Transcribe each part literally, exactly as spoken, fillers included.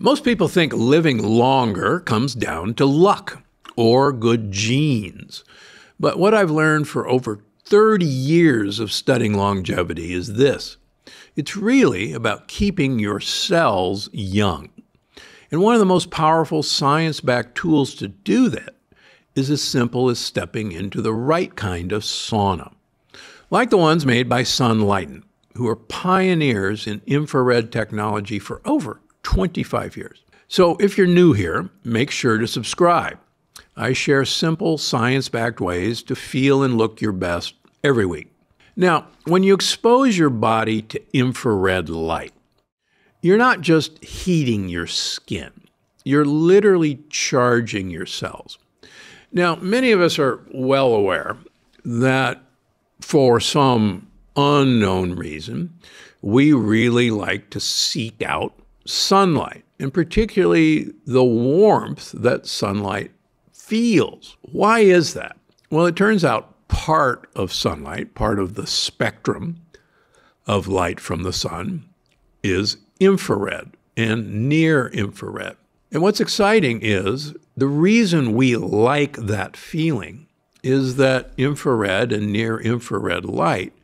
Most people think living longer comes down to luck or good genes. But what I've learned for over thirty years of studying longevity is this. It's really about keeping your cells young. And one of the most powerful science-backed tools to do that is as simple as stepping into the right kind of sauna, like the ones made by Sunlighten, who are pioneers in infrared technology for over twenty-five years. So if you're new here, make sure to subscribe. I share simple science-backed ways to feel and look your best every week. Now, when you expose your body to infrared light, you're not just heating your skin, you're literally charging your cells. Now, many of us are well aware that for some unknown reason, we really like to seek out sunlight, and particularly the warmth that sunlight feels. Why is that? Well, it turns out part of sunlight, part of the spectrum of light from the sun, is infrared and near infrared. And what's exciting is the reason we like that feeling is that infrared and near infrared light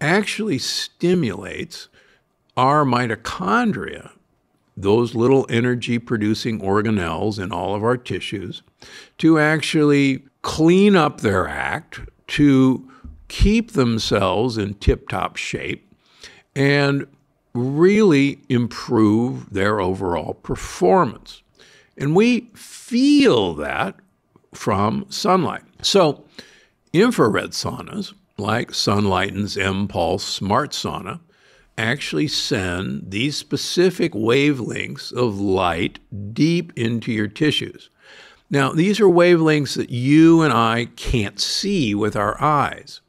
actually stimulates our mitochondria, those little energy-producing organelles in all of our tissues, to actually clean up their act, to keep themselves in tip-top shape, and really improve their overall performance. And we feel that from sunlight. So infrared saunas, like Sunlighten's M-Pulse Smart Sauna, actually send these specific wavelengths of light deep into your tissues. Now, these are wavelengths that you and I can't see with our eyes,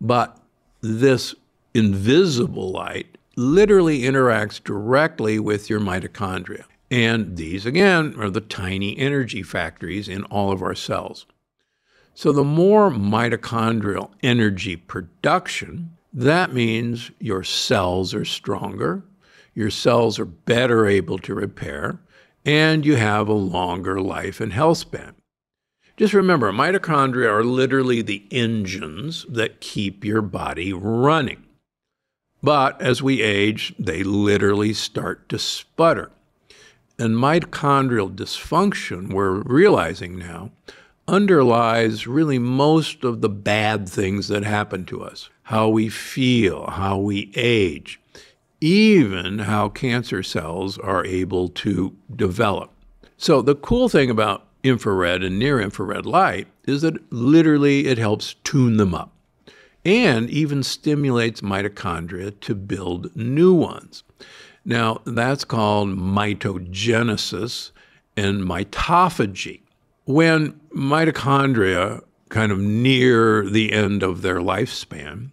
but this invisible light literally interacts directly with your mitochondria. And these, again, are the tiny energy factories in all of our cells. So the more mitochondrial energy production, that means your cells are stronger, your cells are better able to repair, and you have a longer life and health span. Just remember, mitochondria are literally the engines that keep your body running. But as we age, they literally start to sputter. And mitochondrial dysfunction, we're realizing now, underlies really most of the bad things that happen to us. How we feel, how we age, even how cancer cells are able to develop. So the cool thing about infrared and near infrared light is that literally it helps tune them up and even stimulates mitochondria to build new ones. Now, that's called mitogenesis and mitophagy. When mitochondria kind of near the end of their lifespan,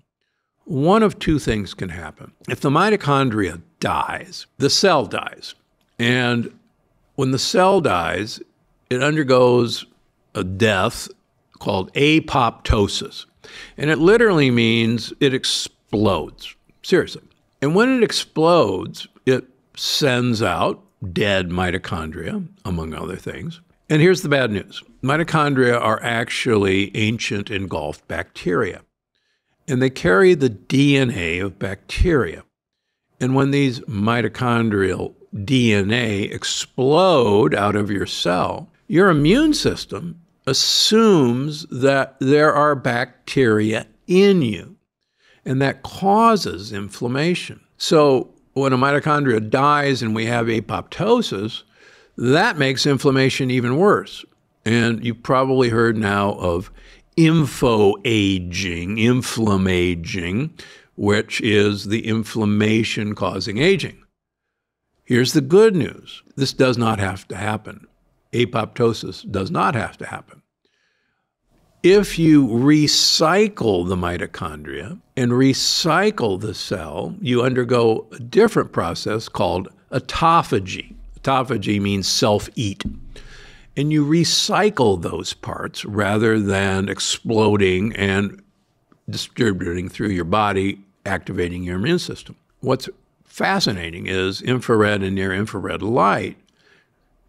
one of two things can happen. If the mitochondria dies, the cell dies. And when the cell dies, it undergoes a death called apoptosis. And it literally means it explodes, seriously. And when it explodes, it sends out dead mitochondria, among other things. And here's the bad news. Mitochondria are actually ancient engulfed bacteria, and they carry the D N A of bacteria. And when these mitochondrial D N A explode out of your cell, your immune system assumes that there are bacteria in you, and that causes inflammation. So when a mitochondria dies and we have apoptosis, that makes inflammation even worse. And you've probably heard now of info-aging, inflammaging, which is the inflammation causing aging. Here's the good news. This does not have to happen. Apoptosis does not have to happen. If you recycle the mitochondria and recycle the cell, you undergo a different process called autophagy. Autophagy means self-eat. And you recycle those parts rather than exploding and distributing through your body, activating your immune system. What's fascinating is infrared and near-infrared light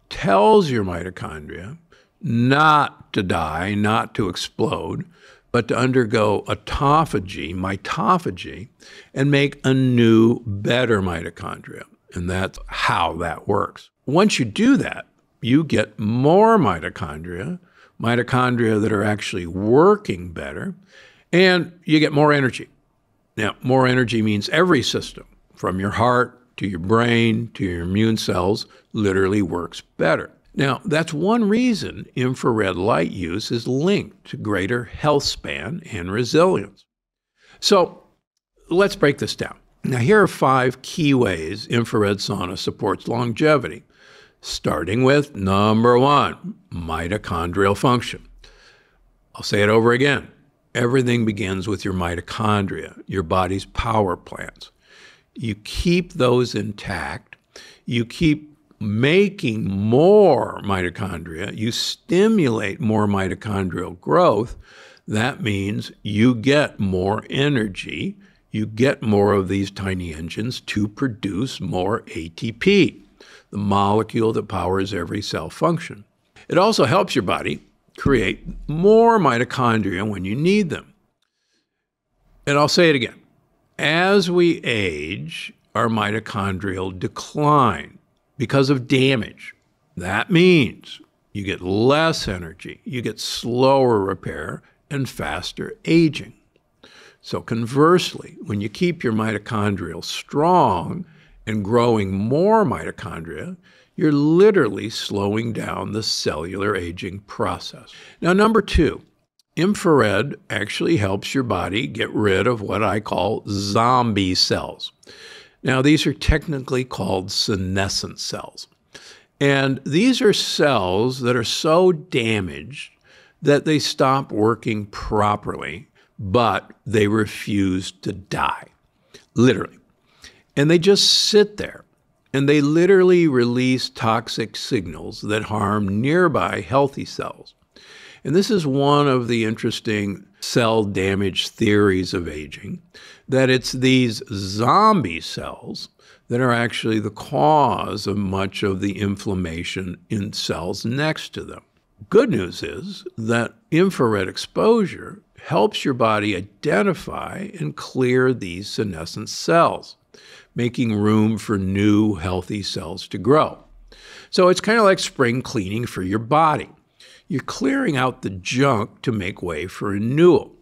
tells your mitochondria not to die, not to explode, but to undergo autophagy, mitophagy, and make a new, better mitochondria. And that's how that works. Once you do that, you get more mitochondria, mitochondria that are actually working better, and you get more energy. Now, more energy means every system, from your heart to your brain to your immune cells, literally works better. Now, that's one reason infrared light use is linked to greater health span and resilience. So let's break this down. Now, here are five key ways infrared sauna supports longevity, starting with number one, mitochondrial function. I'll say it over again. Everything begins with your mitochondria, your body's power plants. You keep those intact. You keep making more mitochondria. You stimulate more mitochondrial growth. That means you get more energy. You get more of these tiny engines to produce more A T P, the molecule that powers every cell function. It also helps your body create more mitochondria when you need them. And I'll say it again. As we age, our mitochondria decline because of damage. That means you get less energy, you get slower repair, and faster aging. So conversely, when you keep your mitochondria strong and growing more mitochondria, you're literally slowing down the cellular aging process. Now, number two, infrared actually helps your body get rid of what I call zombie cells. Now, these are technically called senescent cells. And these are cells that are so damaged that they stop working properly, but they refuse to die, literally. And they just sit there. And they literally release toxic signals that harm nearby healthy cells. And this is one of the interesting cell damage theories of aging, that it's these zombie cells that are actually the cause of much of the inflammation in cells next to them. Good news is that infrared exposure helps your body identify and clear these senescent cells, making room for new healthy cells to grow. So it's kind of like spring cleaning for your body. You're clearing out the junk to make way for renewal.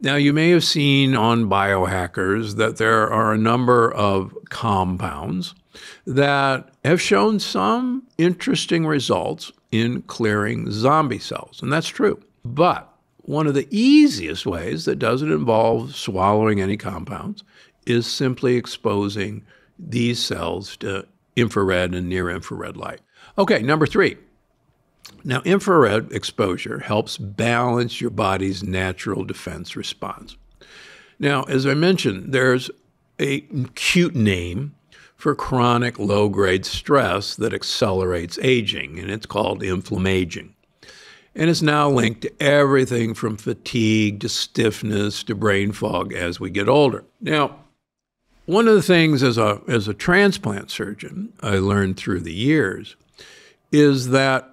Now, you may have seen on biohackers that there are a number of compounds that have shown some interesting results in clearing zombie cells, and that's true. But one of the easiest ways that doesn't involve swallowing any compounds is simply exposing these cells to infrared and near-infrared light. Okay, number three. Now, infrared exposure helps balance your body's natural defense response. Now, as I mentioned, there's a cute name for chronic low-grade stress that accelerates aging, and it's called inflammaging. And it's now linked to everything from fatigue to stiffness to brain fog as we get older. Now, one of the things as a, as a transplant surgeon I learned through the years is that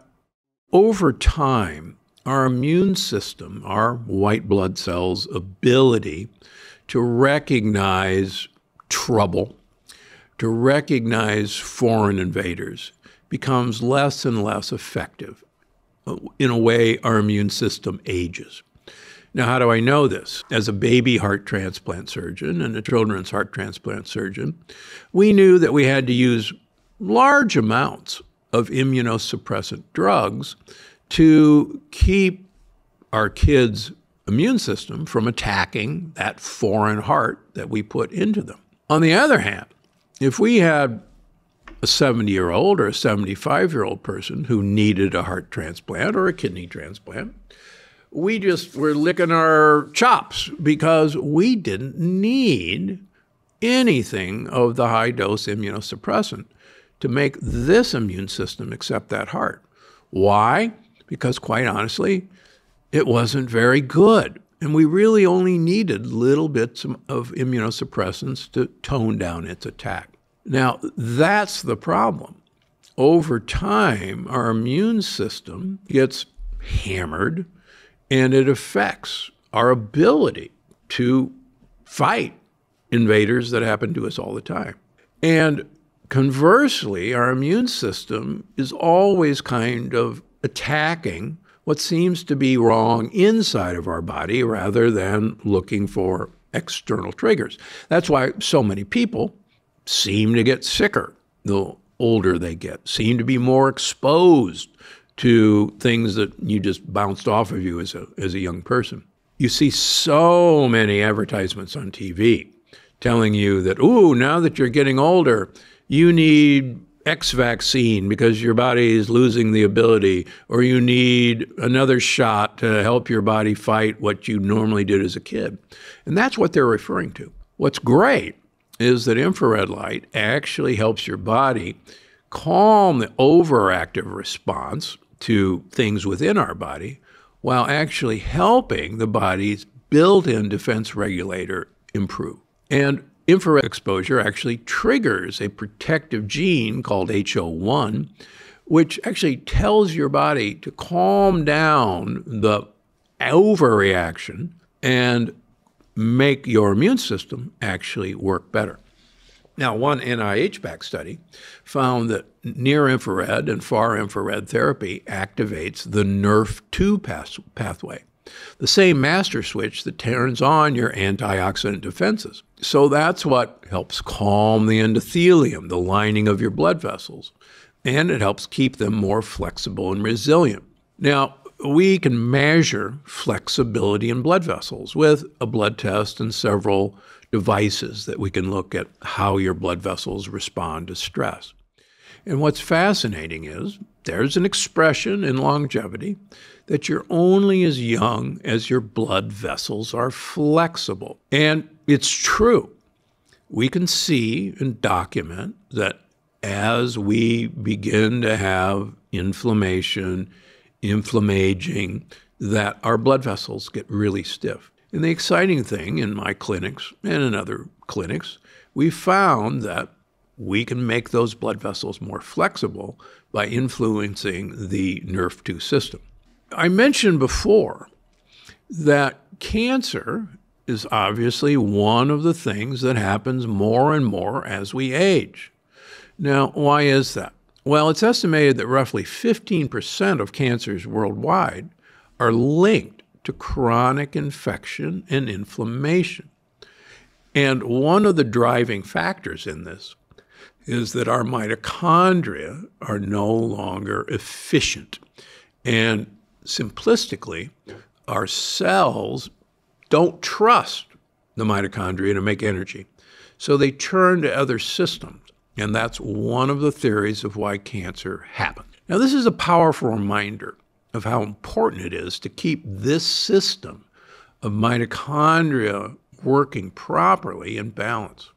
over time, our immune system, our white blood cells' ability to recognize trouble, to recognize foreign invaders, becomes less and less effective. In a way, our immune system ages. Now, how do I know this? As a baby heart transplant surgeon and a children's heart transplant surgeon, we knew that we had to use large amounts of immunosuppressant drugs to keep our kids' immune system from attacking that foreign heart that we put into them. On the other hand, if we had a seventy-year-old or a seventy-five-year-old person who needed a heart transplant or a kidney transplant, we just were licking our chops because we didn't need anything of the high-dose immunosuppressant to make this immune system accept that heart. Why? Because quite honestly, it wasn't very good. And we really only needed little bits of immunosuppressants to tone down its attack. Now, that's the problem. over time, our immune system gets hammered, and it affects our ability to fight invaders that happen to us all the time. And conversely, our immune system is always kind of attacking what seems to be wrong inside of our body rather than looking for external triggers. That's why so many people seem to get sicker the older they get, seem to be more exposed to things that you just bounced off of you as a, as a young person. You see so many advertisements on T V telling you that, ooh, now that you're getting older, you need X vaccine because your body is losing the ability, or you need another shot to help your body fight what you normally did as a kid. And that's what they're referring to. What's great is that infrared light actually helps your body calm the overactive response to things within our body while actually helping the body's built-in defense regulator improve. And infrared exposure actually triggers a protective gene called H O one, which actually tells your body to calm down the overreaction and make your immune system actually work better. Now, one N I H-backed study found that near-infrared and far-infrared therapy activates the N R F two pathway, the same master switch that turns on your antioxidant defenses. So that's what helps calm the endothelium, the lining of your blood vessels, and it helps keep them more flexible and resilient. Now, we can measure flexibility in blood vessels with a blood test and several devices that we can look at how your blood vessels respond to stress. And what's fascinating is there's an expression in longevity that you're only as young as your blood vessels are flexible. And it's true. We can see and document that as we begin to have inflammation, inflammaging, that our blood vessels get really stiff. And the exciting thing in my clinics and in other clinics, we found that we can make those blood vessels more flexible by influencing the N R F two system. I mentioned before that cancer is obviously one of the things that happens more and more as we age. Now, why is that? Well, it's estimated that roughly fifteen percent of cancers worldwide are linked to chronic infection and inflammation. And one of the driving factors in this is that our mitochondria are no longer efficient. And simplistically, our cells don't trust the mitochondria to make energy. So they turn to other systems. And that's one of the theories of why cancer happens. Now, this is a powerful reminder of how important it is to keep this system of mitochondria working properly in balance.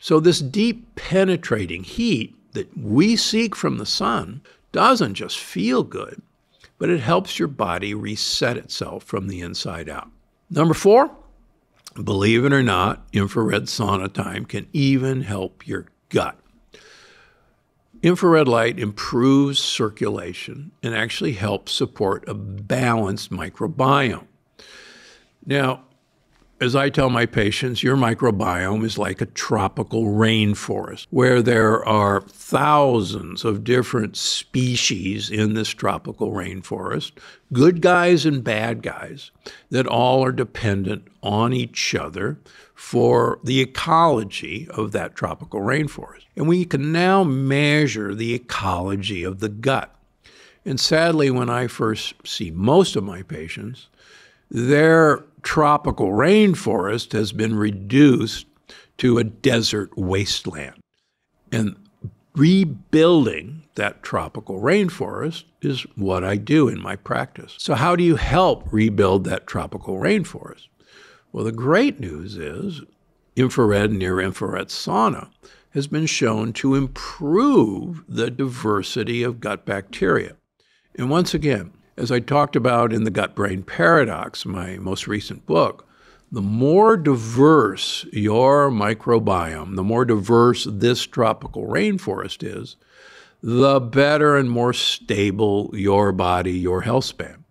So this deep penetrating heat that we seek from the sun doesn't just feel good, but it helps your body reset itself from the inside out. Number four, believe it or not, infrared sauna time can even help your gut. Infrared light improves circulation and actually helps support a balanced microbiome. Now, as I tell my patients, your microbiome is like a tropical rainforest where there are thousands of different species in this tropical rainforest, good guys and bad guys, that all are dependent on each other for the ecology of that tropical rainforest. And we can now measure the ecology of the gut. And sadly, when I first see most of my patients, their tropical rainforest has been reduced to a desert wasteland. And rebuilding that tropical rainforest is what I do in my practice. So how do you help rebuild that tropical rainforest? Well, the great news is infrared and near-infrared sauna has been shown to improve the diversity of gut bacteria. And once again, as I talked about in The Gut-Brain Paradox, my most recent book, the more diverse your microbiome, the more diverse this tropical rainforest is, the better and more stable your body, your health span.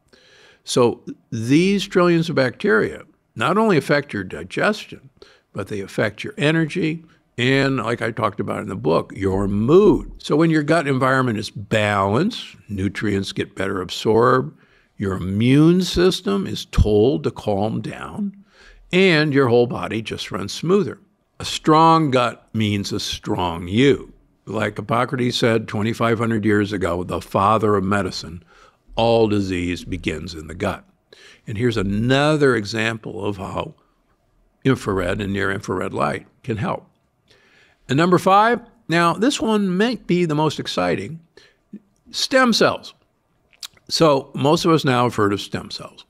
So these trillions of bacteria not only affect your digestion, but they affect your energy and, like I talked about in the book, your mood. So when your gut environment is balanced, nutrients get better absorbed, your immune system is told to calm down, and your whole body just runs smoother. A strong gut means a strong you. Like Hippocrates said twenty-five hundred years ago, the father of medicine, all disease begins in the gut. And here's another example of how infrared and near-infrared light can help. And number five, now this one might be the most exciting, stem cells. So most of us now have heard of stem cells.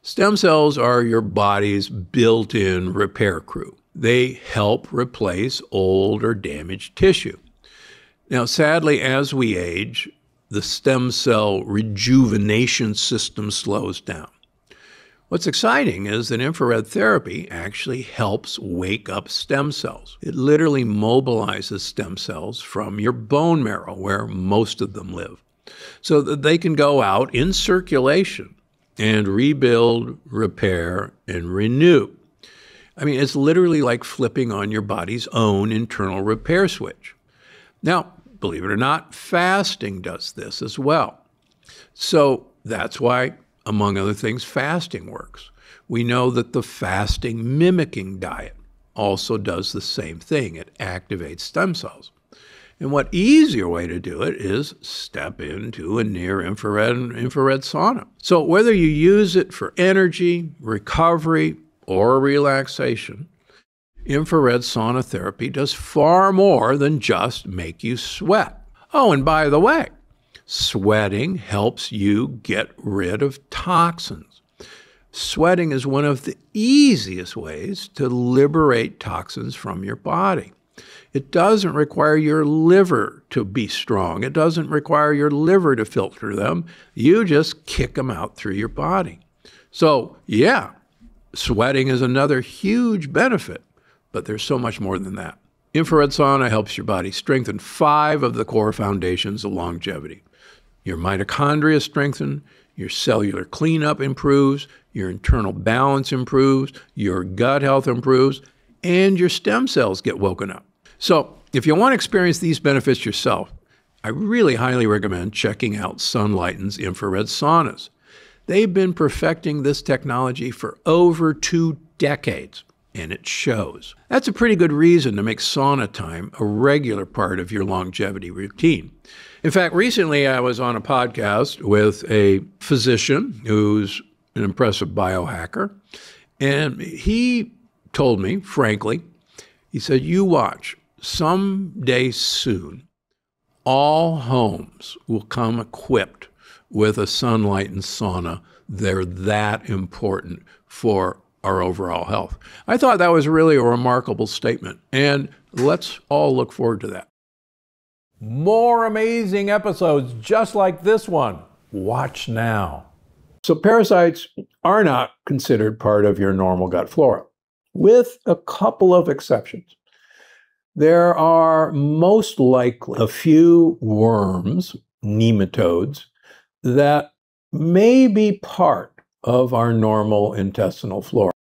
Stem cells are your body's built-in repair crew. They help replace old or damaged tissue. Now, sadly, as we age, the stem cell rejuvenation system slows down. What's exciting is that infrared therapy actually helps wake up stem cells. It literally mobilizes stem cells from your bone marrow, where most of them live, so that they can go out in circulation and rebuild, repair, and renew. I mean, it's literally like flipping on your body's own internal repair switch. Now, believe it or not, fasting does this as well. So that's why, among other things, fasting works. We know that the fasting mimicking diet also does the same thing. It activates stem cells. And what easier way to do it is step into a near-infrared and infrared sauna. So whether you use it for energy, recovery, or relaxation, infrared sauna therapy does far more than just make you sweat. Oh, and by the way, sweating helps you get rid of toxins. Sweating is one of the easiest ways to liberate toxins from your body. It doesn't require your liver to be strong. It doesn't require your liver to filter them. You just kick them out through your body. So yeah, sweating is another huge benefit, but there's so much more than that. Infrared sauna helps your body strengthen five of the core foundations of longevity. Your mitochondria strengthen, your cellular cleanup improves, your internal balance improves, your gut health improves, and your stem cells get woken up. So if you want to experience these benefits yourself, I really highly recommend checking out Sunlighten's infrared saunas. They've been perfecting this technology for over two decades, and it shows. That's a pretty good reason to make sauna time a regular part of your longevity routine. In fact, recently I was on a podcast with a physician who's an impressive biohacker, and he told me, frankly, he said, you watch, someday soon, all homes will come equipped with a Sunlighten sauna. They're that important for our overall health. I thought that was really a remarkable statement, and let's all look forward to that. More amazing episodes just like this one. Watch now. So parasites are not considered part of your normal gut flora, with a couple of exceptions. There are most likely a few worms, nematodes, that may be part of our normal intestinal flora.